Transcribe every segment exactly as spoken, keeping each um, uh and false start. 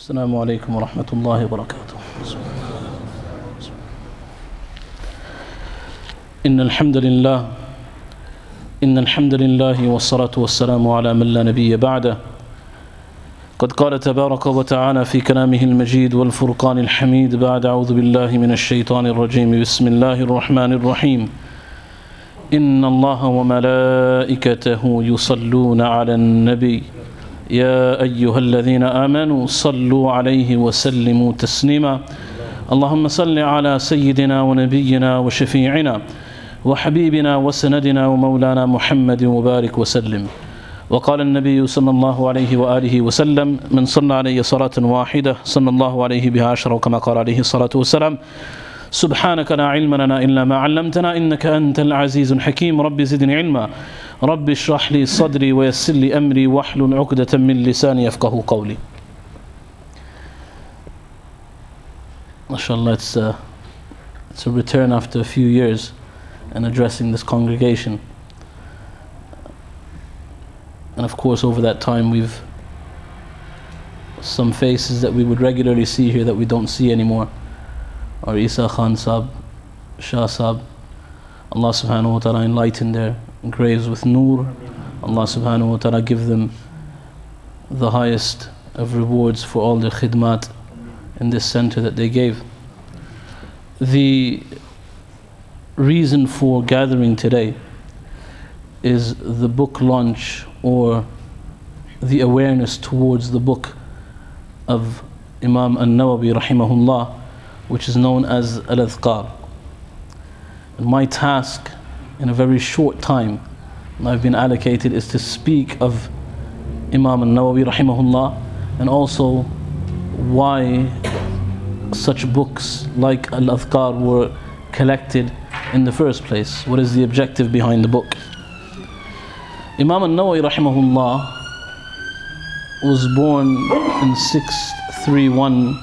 السلام عليكم ورحمة الله وبركاته إن الحمد لله إن الحمد لله والصلاة والسلام على من لا نبي بعده قد قال تبارك وتعالى في كلامه المجيد والفرقان الحميد بعد أعوذ بالله من الشيطان الرجيم بسم الله الرحمن الرحيم إن الله وملائكته يصلون على النبي يا أيها الذين آمنوا صلوا عليه وسلموا تسليما اللهم صل على سيدنا ونبينا وشفيعنا وحبيبنا وسندنا ومولانا محمد وبارك وسلم وقال النبي صلى الله عليه وآله وسلم من صلى عليه صلاة واحدة صلى الله عليه بها عشر وكما قال عليه الصلاة والسلام سبحانك لا علم لنا إلا ما علمتنا إنك أنت العزيز الحكيم رب زدني علما رب اشرح لي صدري ويسر لي أمري واحلل عقدة من لساني يفقهوا قولي. MashaAllah, it's a, it's a return after a few years and addressing this congregation. And of course, over that time, we've some faces that we would regularly see here that we don't see anymore. Our Isa Khan Sahib, Shah Sahib, Allah subhanahu wa ta'ala enlighten their graves with nur. Allah subhanahu wa ta'ala give them the highest of rewards for all their khidmat in this center that they gave. The reason for gathering today is the book launch or the awareness towards the book of Imam al-Nawawi rahimahullah, which is known as Al-Adhkar. My task in a very short time I've been allocated is to speak of Imam al-Nawawi rahimahullah and also why such books like Al-Adhkar were collected in the first place. What is the objective behind the book? Imam al-Nawawi rahimahullah was born in six thirty-one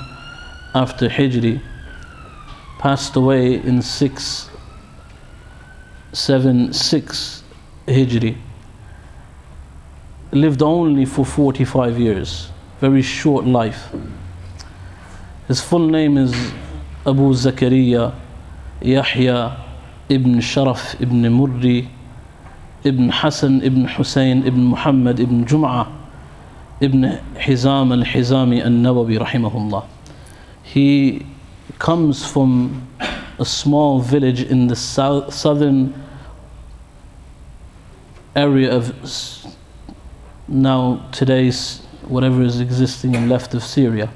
after Hijri, passed away in six seventy-six Hijri, lived only for forty-five years, very short life. His full name is Abu Zakariya Yahya ibn Sharaf ibn Murri ibn Hassan ibn Hussein ibn Muhammad ibn Jum'ah ibn Hizam al-Hizami al-Nawawi rahimahullah. He comes from a small village in the south, southern area of now today's whatever is existing and left of Syria,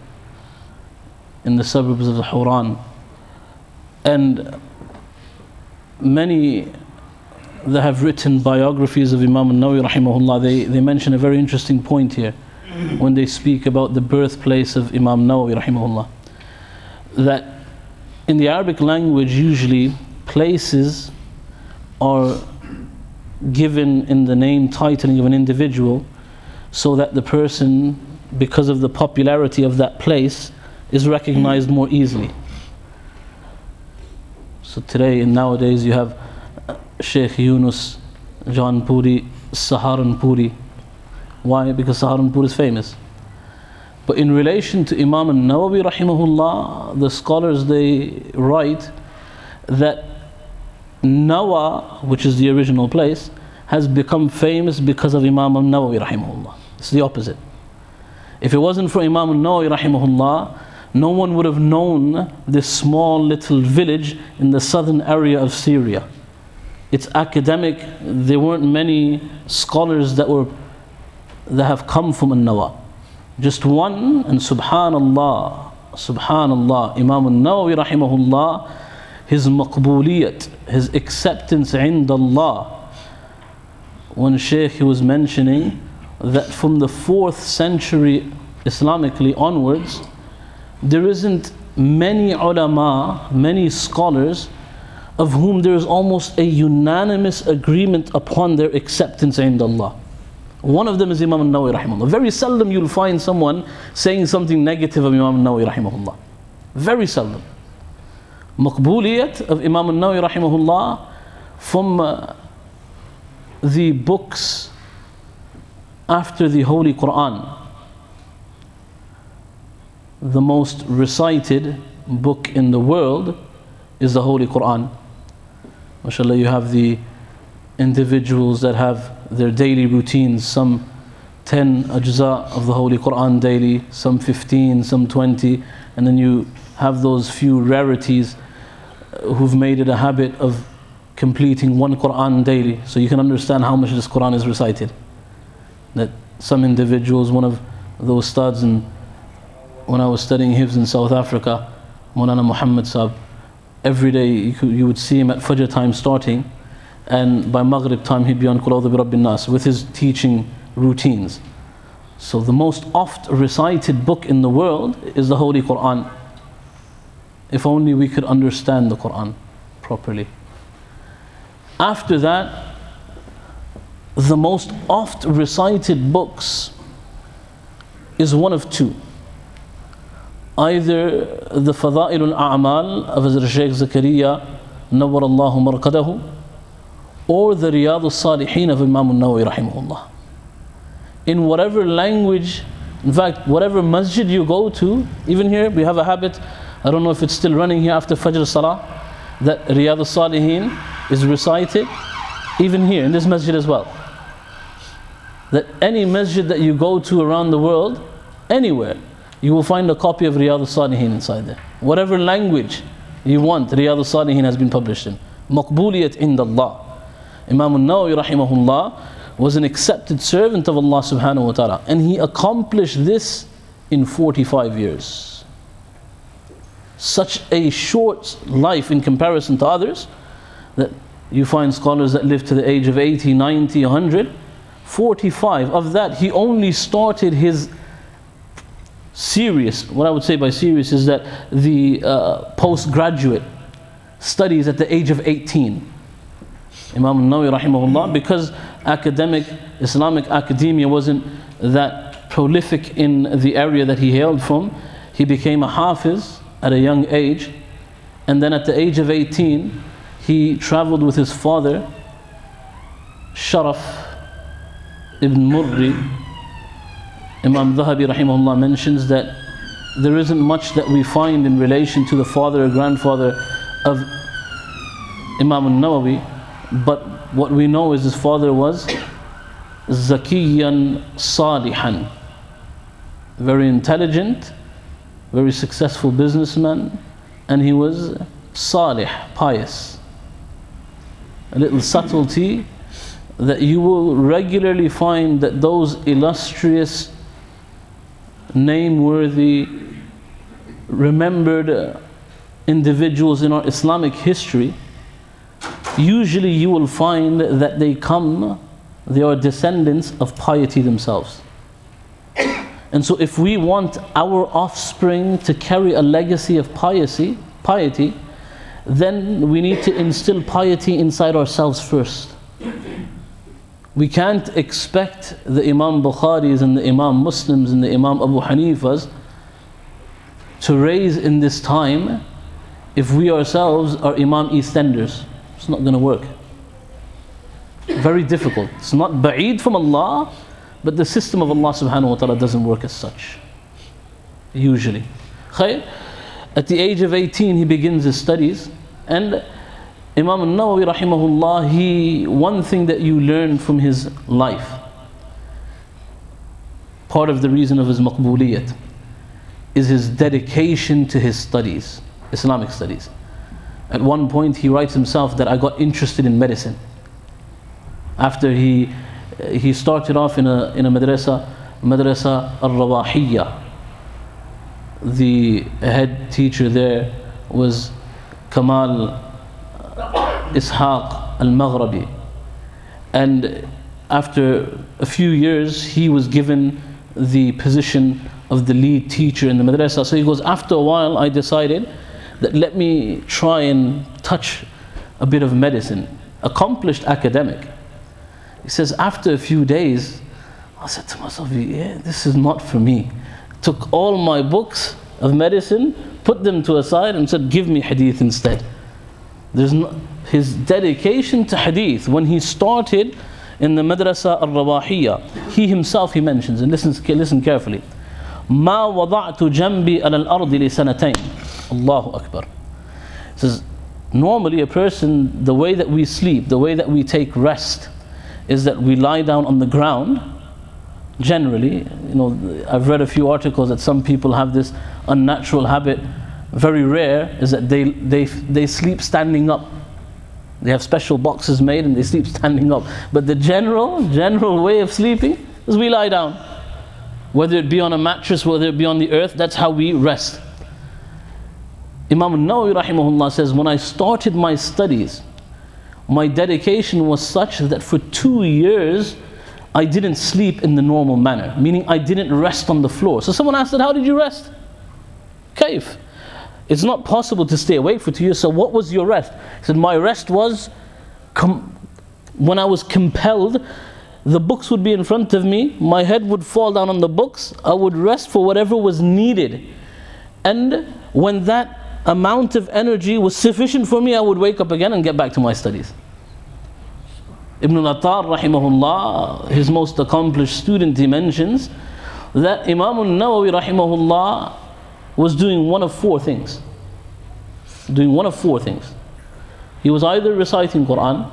in the suburbs of the Hauran. And many that have written biographies of Imam al-Nawawi rahimahullah, they, they mention a very interesting point here when they speak about the birthplace of Imam Nawawi rahimahullah. That in the Arabic language, usually places are given in the name titling of an individual so that the person, because of the popularity of that place, is recognized more easily. So today and nowadays you have Sheikh Yunus Jahanpuri, Saharanpuri. Why? Because Saharanpur is famous. But in relation to Imam al-Nawawi rahimahullah, the scholars, they write that Nawa, which is the original place, has become famous because of Imam al-Nawawi rahimahullah. It's the opposite. If it wasn't for Imam al-Nawawi rahimahullah, no one would have known this small little village in the southern area of Syria. It's academic. There weren't many scholars that were that have come from al-Nawa. Just one, and subhanallah, subhanallah, Imam al-Nawawi rahimahullah, his maqbuliyat, his acceptance indallah. When Shaykh he was mentioning that from the fourth century Islamically onwards, there isn't many ulama, many scholars, of whom there is almost a unanimous agreement upon their acceptance indallah. One of them is Imam al-Nawawi rahimahullah. Very seldom you'll find someone saying something negative of Imam al-Nawawi rahimahullah. Very seldom. Maqbuliyat of Imam al-Nawawi rahimahullah from uh, the books after the Holy Quran. the most recited book in the world is the Holy Quran. MashaAllah, you have the individuals that have their daily routines, some ten ajza of the Holy Quran daily, some fifteen, some twenty, and then you have those few rarities who've made it a habit of completing one Quran daily. So you can understand how much this Quran is recited. That some individuals, one of those studs, and when I was studying Hifz in South Africa, Munana Muhammad Sab, every day you, could, you would see him at Fajr time starting, and by Maghrib time he'd be on Qul A'udhu Bi Rabbin Nas with his teaching routines. So the most oft recited book in the world is the Holy Quran. If only we could understand the Quran properly. After that, the most oft recited books is one of two. Either the Fada'il al-A'mal of Hazrat Shaykh Zakariya, Nawa Allahu Marqadahu, or the Riyadh as-Salihin of Imam al-Nawawi rahimahullah. In whatever language, in fact, whatever masjid you go to, even here we have a habit, I don't know if it's still running here after Fajr Salah, that Riyadh as-Salihin is recited, even here in this masjid as well. That any masjid that you go to around the world, anywhere, you will find a copy of Riyadh as-Salihin inside there. Whatever language you want, Riyadh as-Salihin has been published in. Maqbooliyat indallah. Imam al-Nawawi rahimahullah was an accepted servant of Allah subhanahu wa ta'ala, and he accomplished this in forty-five years. Such a short life in comparison to others, that you find scholars that live to the age of eighty, ninety, a hundred. forty-five of that, he only started his serious, what I would say by serious is that the uh, postgraduate studies at the age of eighteen. Imam al-Nawawi rahimahullah, because academic, Islamic academia wasn't that prolific in the area that he hailed from, he became a hafiz at a young age, and then at the age of eighteen he traveled with his father Sharaf ibn Murri. Imam Dhahabi rahimahullah mentions that there isn't much that we find in relation to the father or grandfather of Imam al-Nawawi, but what we know is his father was Zakiyan Salihan, very intelligent, very successful businessman, and he was salih, pious. A little subtlety that you will regularly find that those illustrious, name-worthy, remembered individuals in our Islamic history, usually you will find that they come, they are descendants of piety themselves. And so if we want our offspring to carry a legacy of piety, piety, then we need to instill piety inside ourselves first. We can't expect the Imam Bukharis and the Imam Muslims and the Imam Abu Hanifas to raise in this time if we ourselves are Imam Eastenders. It's not going to work. Very difficult. It's not ba'eed from Allah, but the system of Allah subhanahu wa ta'ala doesn't work as such, usually. Khayr. At the age of eighteen he begins his studies, and Imam al-Nawawi rahimahullah, he, one thing that you learn from his life, part of the reason of his maqbooliyat, is his dedication to his studies, Islamic studies. At one point he writes himself that I got interested in medicine. After he He started off in a, in a madrasa, Madrasa al-Rawahiyya. The head teacher there was Kamal Ishaq al-Maghrabi. And after a few years, he was given the position of the lead teacher in the madrasa. So he goes, after a while, I decided that let me try and touch a bit of medicine. Accomplished academic. He says, after a few days, I said to myself, yeah, this is not for me. Took all my books of medicine, put them to a side and said, give me hadith instead. There's no, his dedication to hadith, when he started in the madrasa al-Rawahiyya, he himself, he mentions, and listen, listen carefully, Ma wada'tu jambi ala al-ardi li sanatayn. Allahu Akbar. It says, normally a person, the way that we sleep, the way that we take rest, is that we lie down on the ground. Generally, you know, I've read a few articles that some people have this unnatural habit, very rare, is that they, they, they sleep standing up. They have special boxes made and they sleep standing up. But the general, general way of sleeping is we lie down. Whether it be on a mattress, whether it be on the earth, that's how we rest. Imam Nawawi rahimahullah says, when I started my studies, my dedication was such that for two years, I didn't sleep in the normal manner, meaning I didn't rest on the floor. So someone asked, how did you rest? Kaif. It's not possible to stay awake for two years, so what was your rest? He said, my rest was, com when I was compelled, the books would be in front of me, my head would fall down on the books, I would rest for whatever was needed. And when that amount of energy was sufficient for me, I would wake up again and get back to my studies. Ibn Natar rahimahullah, his most accomplished student, he mentions that Imam al-Nawawi rahimahullah was doing one of four things. Doing one of four things. He was either reciting Quran,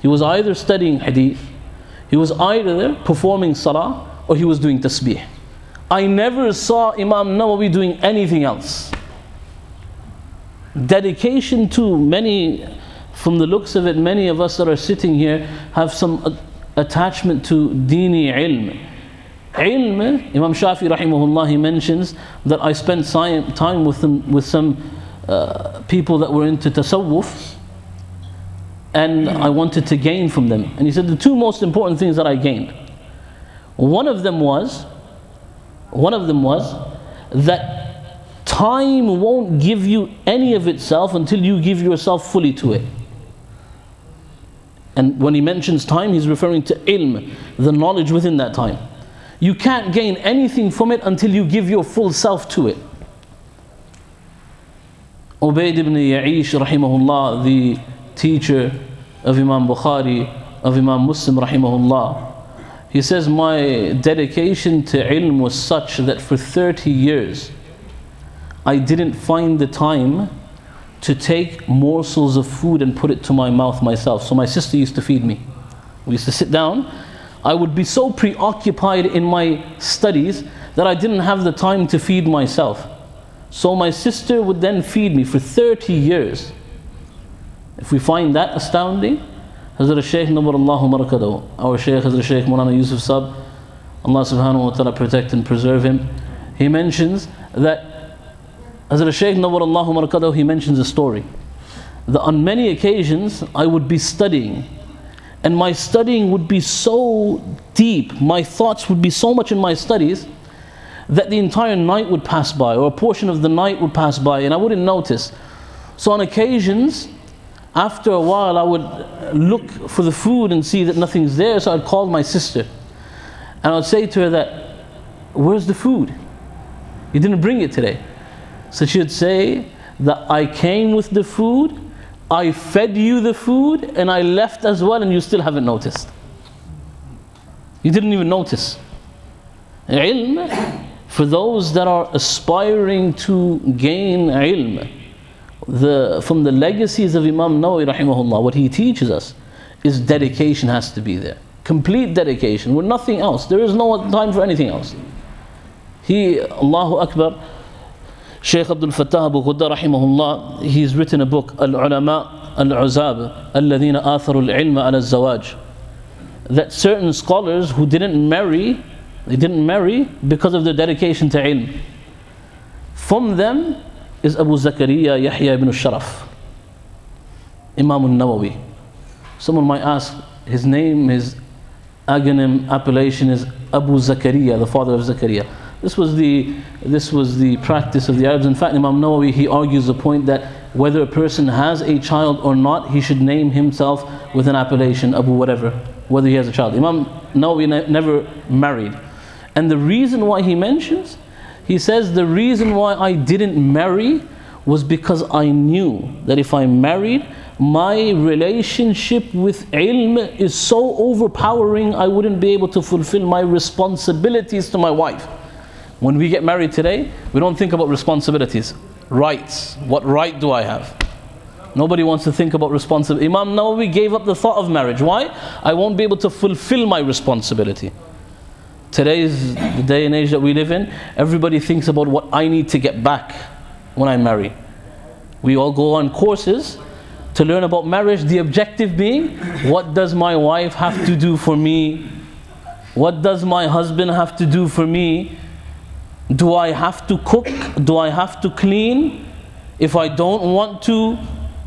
he was either studying hadith, he was either performing salah, or he was doing tasbih. I never saw Imam Nawawi doing anything else. Dedication to many. From the looks of it, many of us that are sitting here have some attachment to dini ilm. Ilm, Imam Shafi rahimahullah, he mentions that I spent time with, them, with some uh, people that were into tasawwuf, and I wanted to gain from them. And he said the two most important things that I gained. One of them was, one of them was that time won't give you any of itself until you give yourself fully to it. And when he mentions time, he's referring to ilm, the knowledge within that time. You can't gain anything from it until you give your full self to it. Ubaid ibn Ya'ish rahimahullah, the teacher of Imam Bukhari, of Imam Muslim rahimahullah, he says, my dedication to ilm was such that for thirty years, I didn't find the time to take morsels of food and put it to my mouth myself. So my sister used to feed me. We used to sit down. I would be so preoccupied in my studies that I didn't have the time to feed myself. So my sister would then feed me for thirty years. If we find that astounding, Hazrat Shaykh Murana Yusuf Sab, our Shaykh Hazrat Shaykh Murana Yusuf Sab, Allah subhanahu wa ta'ala protect and preserve him, he mentions that Hazrat Shaykh Nawa Allahu Marqadahu, he mentions a story that on many occasions I would be studying, and my studying would be so deep, my thoughts would be so much in my studies, that the entire night would pass by, or a portion of the night would pass by, and I wouldn't notice. So on occasions, after a while, I would look for the food and see that nothing's there, so I'd call my sister and I'd say to her that, where's the food? You didn't bring it today. So she would say that I came with the food, I fed you the food, and I left as well, and you still haven't noticed. You didn't even notice. Ilm, for those that are aspiring to gain ilm, the, from the legacies of Imam Nawawi rahimahullah, what he teaches us is dedication has to be there. Complete dedication with nothing else. There is no time for anything else. He, Allahu Akbar, Sheikh Abdul Fattah Abu Ghudda rahimahullah, he's written a book, Al-Ulama' al Uzab, Al-Ladheena Atharul Ilma Ala Al-Zawaj, that certain scholars who didn't marry, they didn't marry because of their dedication to ilm. From them is Abu Zakariya Yahya ibn Sharaf, Imam al-Nawawi. Someone might ask, his name, his aghanim appellation is Abu Zakariya, the father of Zakariya. This was, the, this was the practice of the Arabs. In fact, Imam Nawawi, he argues the point that whether a person has a child or not, he should name himself with an appellation, Abu whatever, whether he has a child. Imam Nawawi ne never married. And the reason why he mentions, he says, the reason why I didn't marry was because I knew that if I married, my relationship with ilm is so overpowering, I wouldn't be able to fulfill my responsibilities to my wife. When we get married today, we don't think about responsibilities, rights. What right do I have? Nobody wants to think about responsibility. Imam Nawawi gave up the thought of marriage. Why? I won't be able to fulfill my responsibility. Today's the day and age that we live in, everybody thinks about what I need to get back when I marry. We all go on courses to learn about marriage, the objective being, what does my wife have to do for me? What does my husband have to do for me? Do I have to cook? Do I have to clean? If I don't want to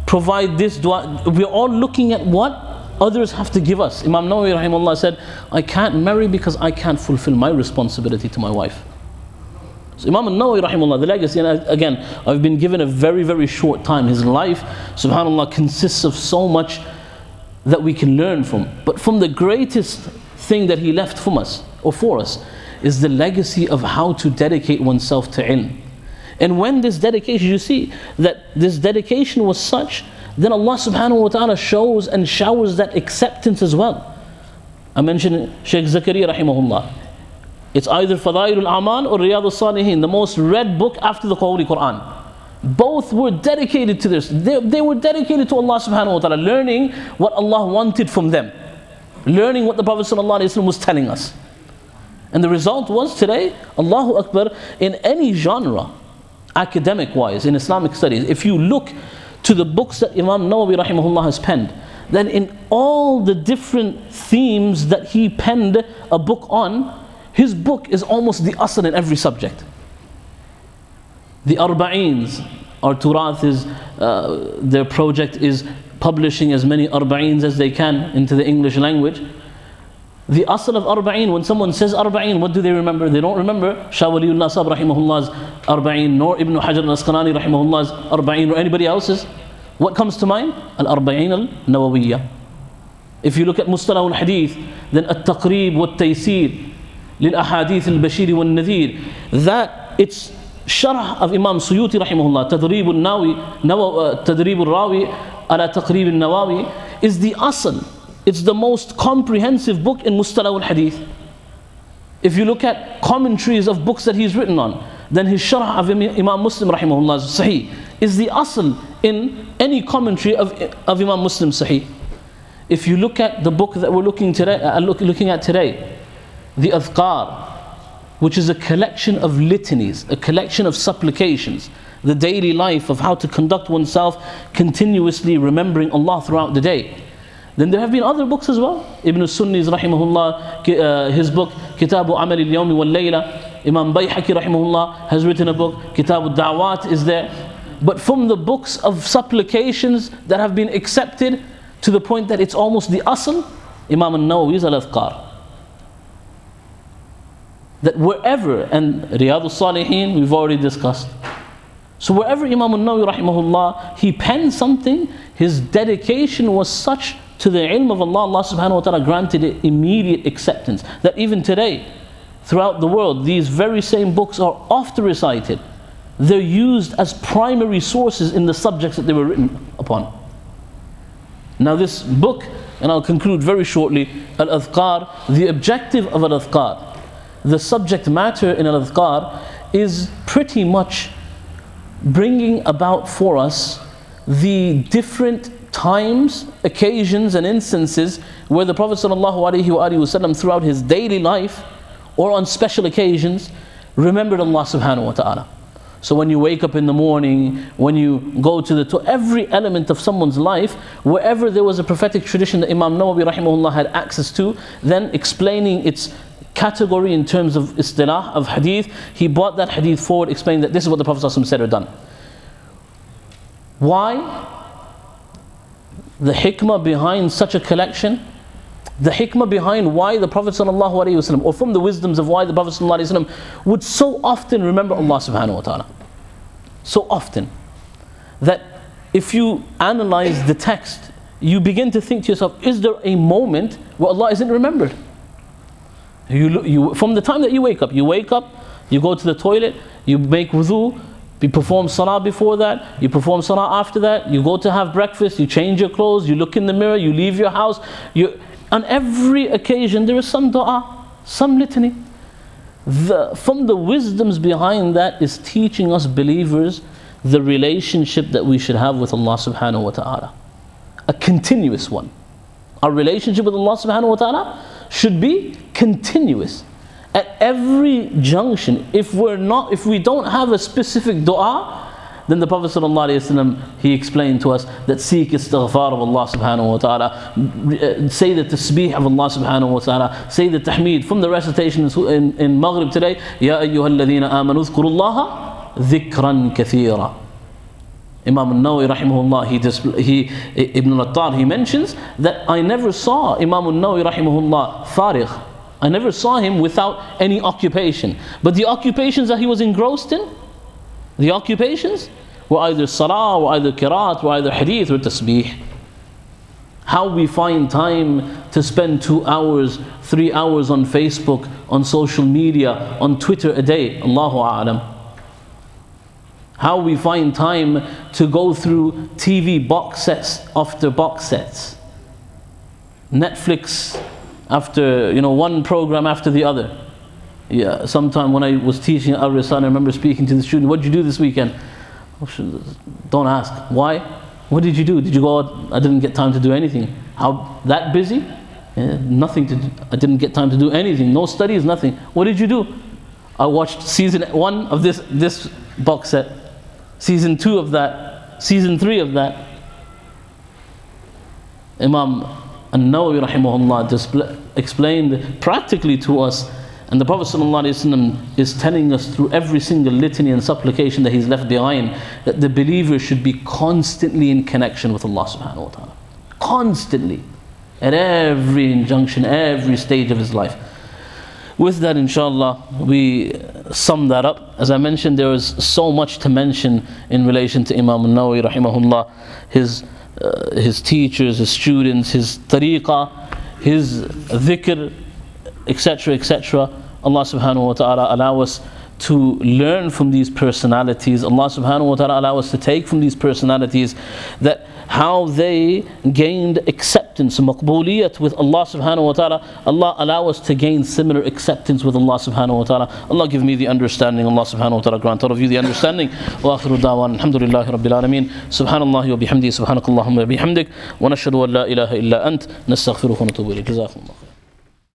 provide this, do I? We're all looking at what others have to give us. Imam Nawawi rahimahullah said, I can't marry because I can't fulfill my responsibility to my wife. So Imam Nawawi rahimahullah, the legacy, and again, I've been given a very, very short time. His life, subhanallah, consists of so much that we can learn from. But from the greatest thing that he left from us, or for us, is the legacy of how to dedicate oneself to ilm. And when this dedication, you see that this dedication was such, then Allah subhanahu wa ta'ala shows and showers that acceptance as well. I mentioned Shaykh Zakariya rahimahullah. It's either Fada'il al-A'mal or Riyadh as-Salihin, the most read book after the Holy Quran. Both were dedicated to this. They, they were dedicated to Allah subhanahu wa ta'ala, learning what Allah wanted from them, learning what the Prophet sallallahu alayhi wa sallam was telling us. And the result was today, Allahu Akbar, in any genre, academic-wise, in Islamic studies, if you look to the books that Imam Nawawi rahimahullah has penned, then in all the different themes that he penned a book on, his book is almost the asl in every subject. The Arbaeens, our Turath is, uh, their project is publishing as many Arbaeens as they can into the English language. The asl of Arba'een, when someone says Arba'een, what do they remember? They don't remember Shawaleeullah sahab rahimahullah's Arba'een, nor Ibn Hajar al-Asqanani rahimahullah's Arba'een, or anybody else's. What comes to mind? Al-Arbaein al-Nawawiyyah. If you look at mustalah al-Hadith, then at-taqrib wat-taysir lil-ahadith al-bashiri wal-nadhir. That it's sharh of Imam Suyuti rahimahullah, tadrib al-rawi ala taqrib al-nawawi, is the asl. It's the most comprehensive book in mustalah al-Hadith. If you look at commentaries of books that he's written on, then his sharh of Imam Muslim rahimahullah sahih is the asl in any commentary of, of Imam Muslim sahih. If you look at the book that we're looking, today, uh, look, looking at today, the Al-Adhkar, which is a collection of litanies, a collection of supplications, the daily life of how to conduct oneself, continuously remembering Allah throughout the day. Then there have been other books as well. Ibn Sunni's rahimahullah, uh, his book Kitab al-Amal al-Yawmi Wal-Layla. Imam Bayhaqi rahimahullah has written a book, Kitab ad-Da'wat is there. But from the books of supplications that have been accepted to the point that it's almost the asl, Imam al-Nawawi's Al-Adhkar. That wherever, and Riyadh as-Salihin we've already discussed. So wherever Imam al-Nawawi rahimahullah, he penned something, his dedication was such to the ilm of Allah, Allah subhanahu wa ta'ala granted it immediate acceptance. That even today, throughout the world, these very same books are oft recited. They're used as primary sources in the subjects that they were written upon. Now this book, and I'll conclude very shortly, Al-Adhkar, the objective of Al-Adhkar, the subject matter in Al-Adhkar is pretty much bringing about for us the different times, occasions and instances where the Prophet ﷺ throughout his daily life or on special occasions remembered Allah subhanahu wa ta'ala. So when you wake up in the morning, when you go to the, to every element of someone's life, wherever there was a prophetic tradition that Imam Nawawi rahimahullah had access to, then explaining its category in terms of istilah of hadith, he brought that hadith forward, explained that this is what the Prophet ﷺ said or done. Why? The hikmah behind such a collection, the hikmah behind why the Prophet ﷺ, or from the wisdoms of why the Prophet ﷺ would so often remember Allah subhanahu wa ta'ala. So often, that if you analyze the text, you begin to think to yourself, is there a moment where Allah isn't remembered? You, you, from the time that you wake up, you wake up, you go to the toilet, you make wudu, you perform salah before that, you perform salah after that, you go to have breakfast, you change your clothes, you look in the mirror, you leave your house. You, on every occasion there is some dua, some litany. The, from the wisdoms behind that is teaching us believers the relationship that we should have with Allah subhanahu wa ta'ala. A continuous one. Our relationship with Allah subhanahu wa ta'ala should be continuous. At every junction, if we're not, if we don't have a specific dua, then the Prophet ﷺ, he explained to us that seek istighfar of Allah subhanahu wa ta'ala, say the tasbih of Allah subhanahu wa ta'ala, say the tahmid. From the recitation in, in Maghrib today, Ya ayyuhal ladheena amanu dhkurullaha dhikran kathira. Imam al-Nawawi rahimahullah, he, he, Ibn Natar, he mentions that I never saw Imam al-Nawawi rahimahullah farigh. I never saw him without any occupation. But the occupations that he was engrossed in, the occupations were either salah, were either qiraat, were either hadith or tasbih. How we find time to spend two hours, three hours on Facebook, on social media, on Twitter a day, Allahu A'lam. How we find time to go through T V box sets after box sets, Netflix after, you know, one program after the other. Yeah, sometime when I was teaching at Al-Risala, I remember speaking to the student, what did you do this weekend? Don't ask. Why? What did you do? Did you go out? I didn't get time to do anything. How, that busy? Yeah, nothing to do. I didn't get time to do anything. No studies, nothing. What did you do? I watched season one of this, this box set, season two of that, season three of that. Imam An-Nawawi rahimahullah just explained practically to us. And the Prophet ﷺ is telling us through every single litany and supplication that he's left behind that the believer should be constantly in connection with Allah subhanahu wa ta'ala. Constantly. At every injunction, every stage of his life. With that, inshallah, we sum that up. As I mentioned, there is so much to mention in relation to Imam An-Nawawi rahimahullah, his, uh, his teachers, his students, his tariqah, his dhikr, etc., et cetera. Allah subhanahu wa ta'ala allow us to learn from these personalities. Allah subhanahu wa ta'ala allow us to take from these personalities that how they gained acceptance, maqbooliyat with Allah subhanahu wa ta'ala. Allah allow us to gain similar acceptance with Allah subhanahu wa ta'ala. Allah give me the understanding. Allah subhanahu wa ta'ala grant all of you the understanding. Wa akhiru da'wan alhamdulillahi rabbil alameen. Subhanallah wa bihamdi, subhanakallahumma bihamdik. Wa nashhadu an la ilaha illa ant. Nastaghfiruka wa natubu ilayk. Jazakumullah.